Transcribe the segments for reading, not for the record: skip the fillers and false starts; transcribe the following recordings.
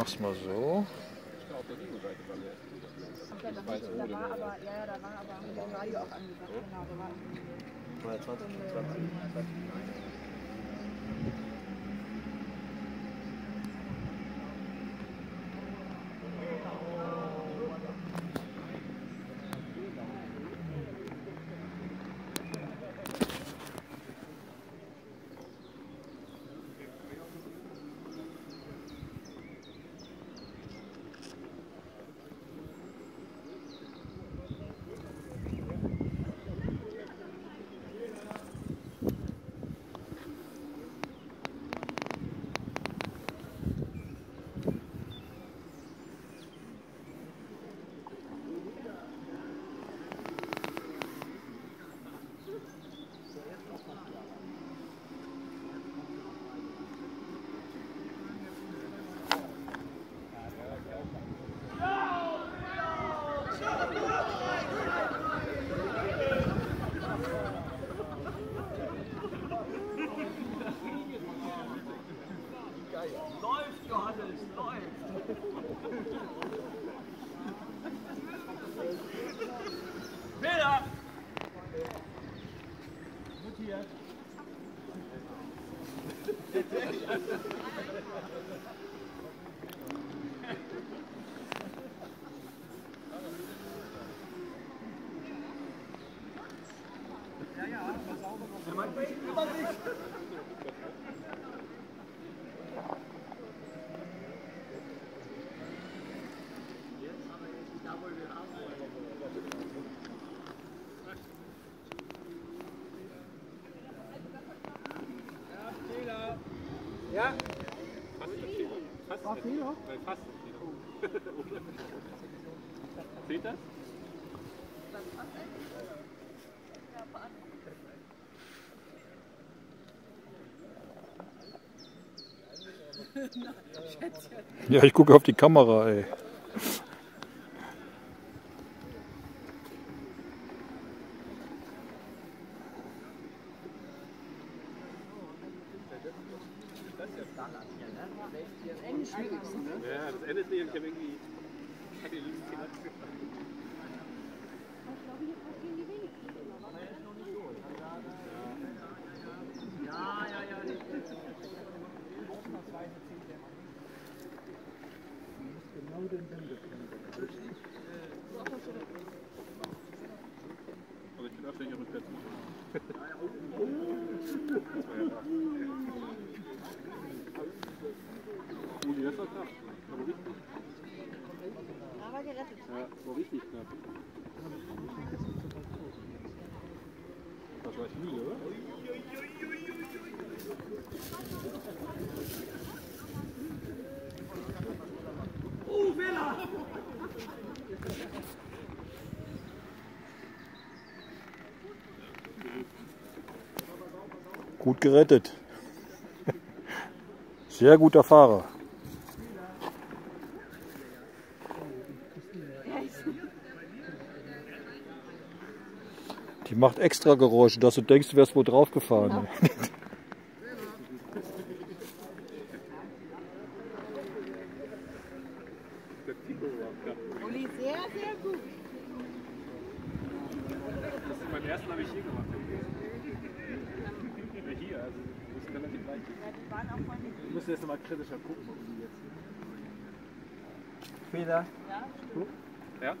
mach's mal so. Läuft, Johannes, läuft! Peter! Gut hier! Ja, pass auf, ja? Fast ein Fehler. Nein, fast ein Fehler. Seht das? Das passt eigentlich. Ja, passt. Ja, ich gucke auf die Kamera, ey. Ja, das endet nicht und ich habe irgendwie... Ich hatte die Lust hier angefangen. Ich glaube, hier passieren die wenigsten. Ja. Genau den Sinn. Aber ich bin öfter hier mit Plätzen. Das war knapp, aber richtig knapp. Aber gerettet. Ja, war richtig knapp. Das war echt müde, oder? Oh, Fehler! Gut gerettet. Sehr guter Fahrer. Die macht extra Geräusche, dass du denkst, du wärst wohl draufgefahren. Ja. Uli, sehr, sehr gut. Das ist beim ersten habe ich hier gemacht. Hier, also das ist relativ leicht. Ja, die waren auch mal nicht. Ich muss jetzt nochmal kritischer gucken, ob die jetzt. Fehler? Ja. Gut? Ja?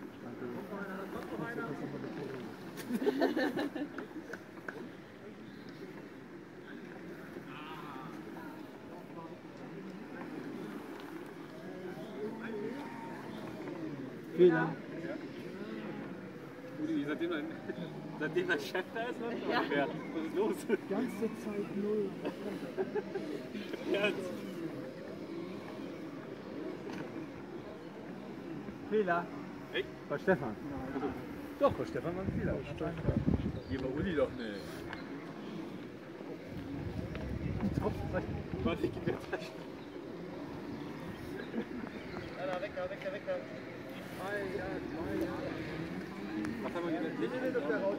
Fehler. Seitdem der Chef da ist, läuft er auch mehr. Was ist los? Die ganze Zeit null. Fehler. Echt? Bei Stefan. Ja. Doch, bei Stefan war ein Fehler. Hier bei Uli doch nicht. Warte, ich geb dir Taschen. Weg da. Was haben wir hier denn? Nicht auf der Haut.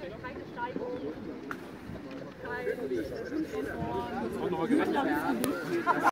keine Steigung, kein Wunsch von vorn.